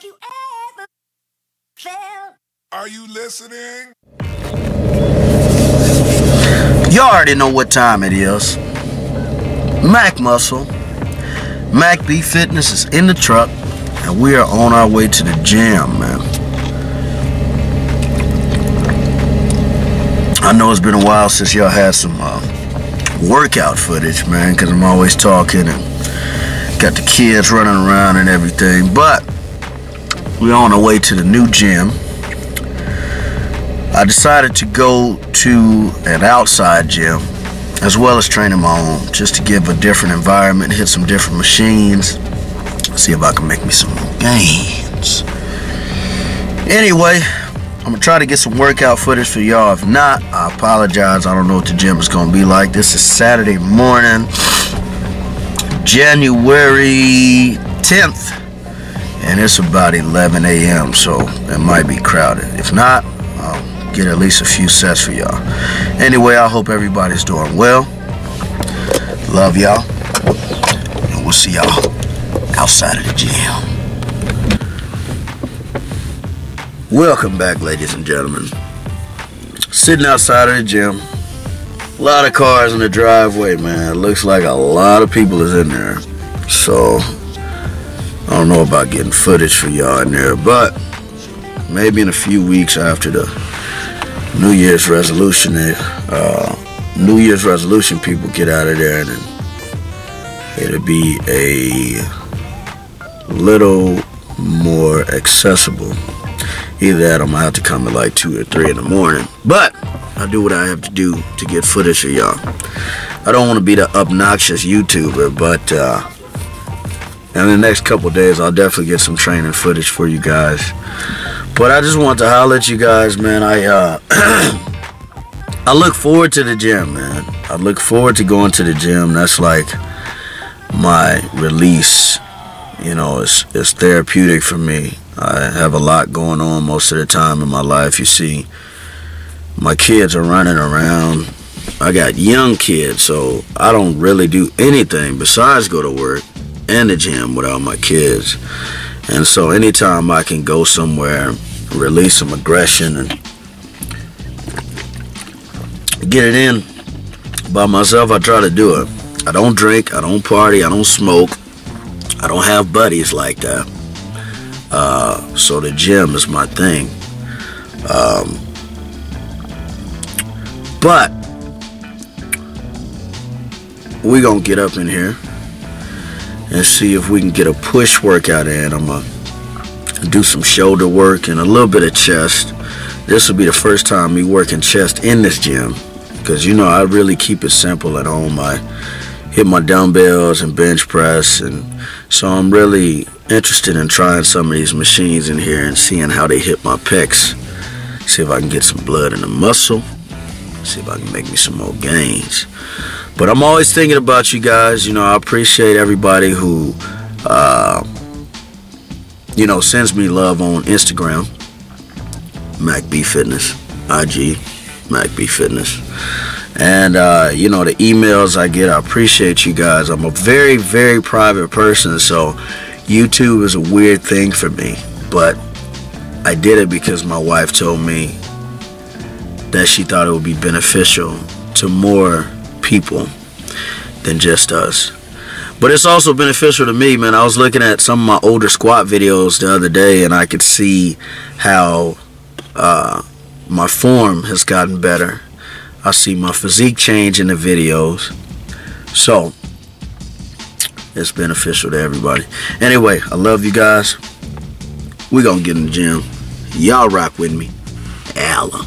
Have you ever failed? Are you listening? You already know what time it is. Mac Muscle, Mac B Fitness is in the truck, and we are on our way to the gym, man. I know it's been a while since y'all had some workout footage, man, because I'm always talking and got the kids running around and everything, but we're on our way to the new gym. I decided to go to an outside gym as well as training my own, just to give a different environment, hit some different machines, see if I can make me some more gains. Anyway, I'm gonna try to get some workout footage for y'all. If not, I apologize. I don't know what the gym is gonna be like. This is Saturday morning, January 10th, and it's about 11 a.m. so it might be crowded. If not, get at least a few sets for y'all. Anyway, I hope everybody's doing well. Love y'all, and we'll see y'all outside of the gym. Welcome back, ladies and gentlemen. Sitting outside of the gym, a lot of cars in the driveway, man. It looks like a lot of people is in there, so I don't know about getting footage for y'all in there, but maybe in a few weeks after the New Year's resolution, people get out of there, and then it'll be a little more accessible. Either that, I'm gonna have to come at like 2 or 3 in the morning. But I'll do what I have to do to get footage of y'all. I don't want to be the obnoxious YouTuber, but in the next couple days, I'll definitely get some training footage for you guys. But I just want to holler at you guys, man. I look forward to the gym, man. I look forward to going to the gym. That's like my release. You know, it's therapeutic for me. I have a lot going on most of the time in my life. You see, my kids are running around. I got young kids, so I don't really do anything besides go to work and the gym without my kids. And so anytime I can go somewhere, release some aggression and get it in by myself, I try to do it. I don't drink, I don't party, I don't smoke, I don't have buddies like that. So the gym is my thing. But we're gonna get up in here and see if we can get a push workout in. I'm going to do some shoulder work and a little bit of chest. This will be the first time me working chest in this gym, because, you know, I really keep it simple at home. I hit my dumbbells and bench press, and so I'm really interested in trying some of these machines in here and seeing how they hit my pecs. See if I can get some blood in the muscle. See if I can make me some more gains. But I'm always thinking about you guys. You know, I appreciate everybody who, you know, sends me love on Instagram. Mac B Fitness, IG, Mac B Fitness. And, you know, the emails I get, I appreciate you guys. I'm a very, very private person, so YouTube is a weird thing for me. But I did it because my wife told me that she thought it would be beneficial to more people than just us. But it's also beneficial to me, man. I was looking at some of my older squat videos the other day, and I could see how my form has gotten better. I see my physique change in the videos, so it's beneficial to everybody. Anyway, I love you guys. We're gonna get in the gym. Y'all rock with me. Allah.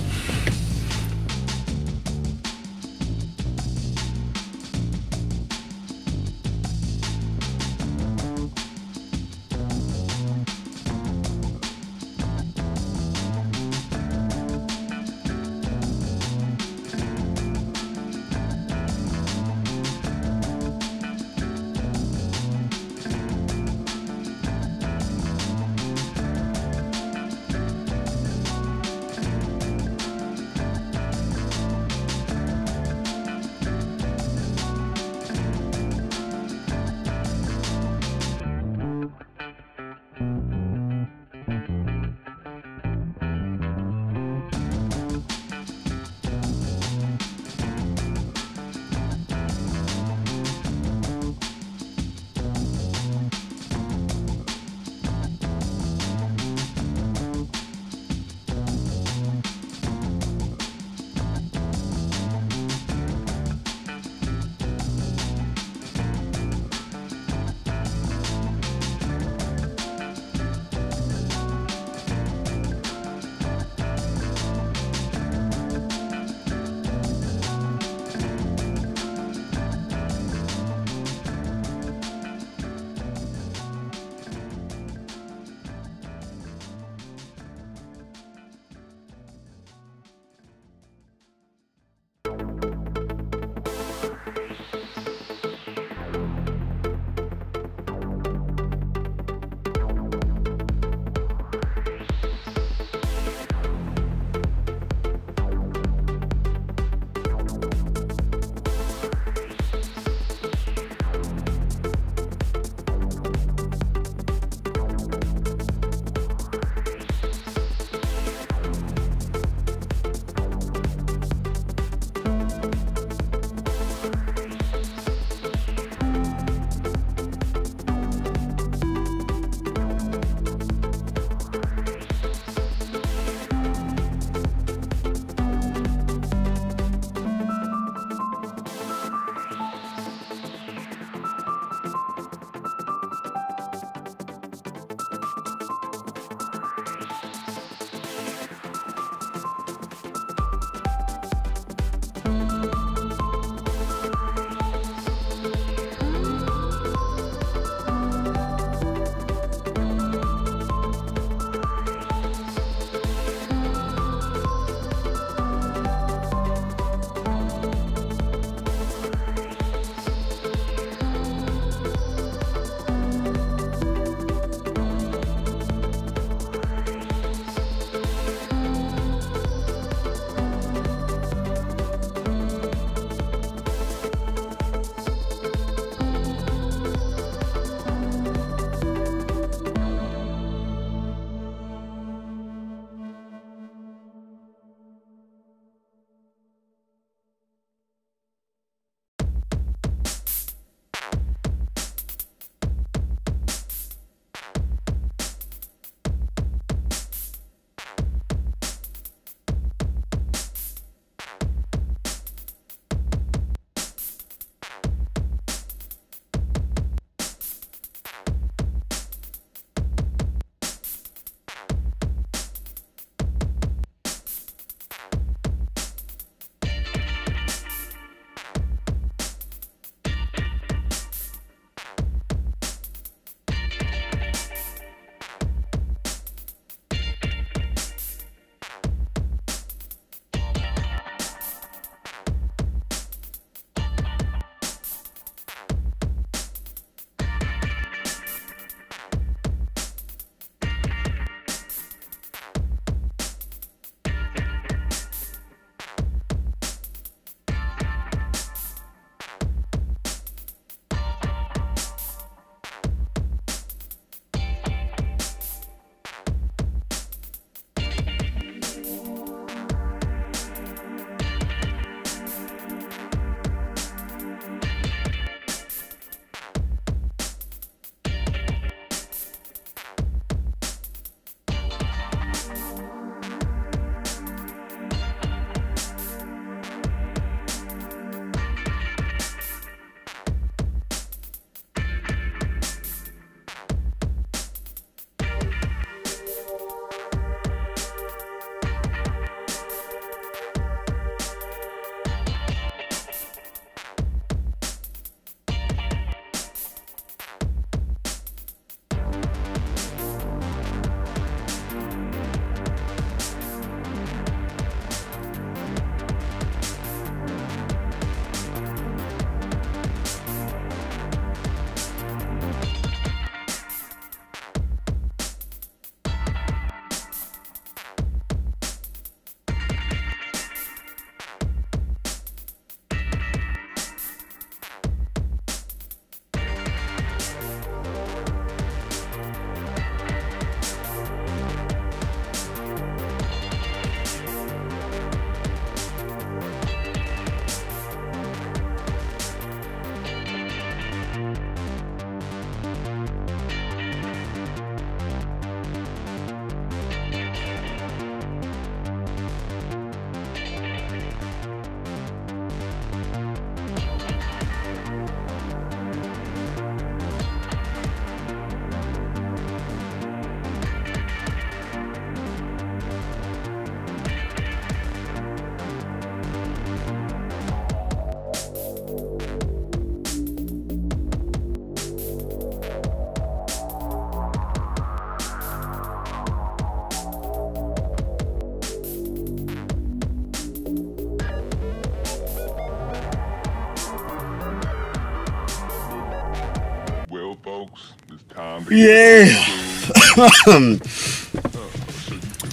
Yeah.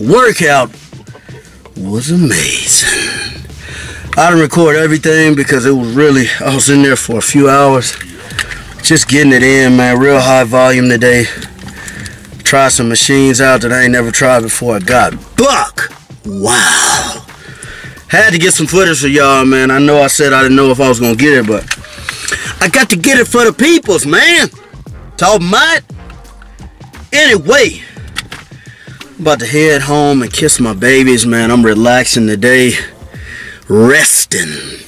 Workout was amazing. I didn't record everything because it was really, I was in there for a few hours. Just getting it in, man. Real high volume today. Try some machines out that I ain't never tried before. I got buck. Wow. Had to get some footage for y'all, man. I know I said I didn't know if I was gonna get it, but I got to get it for the peoples, man. Talking about it. Anyway, I'm about to head home and kiss my babies, man. I'm relaxing today, resting.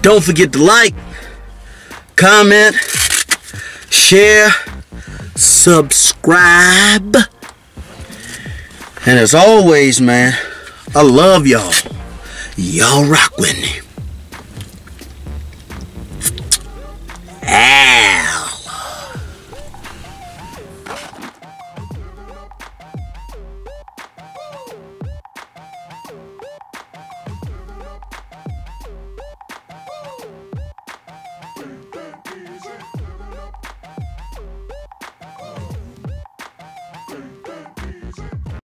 Don't forget to like, comment, share, subscribe. And as always, man, I love y'all. Y'all rock with me.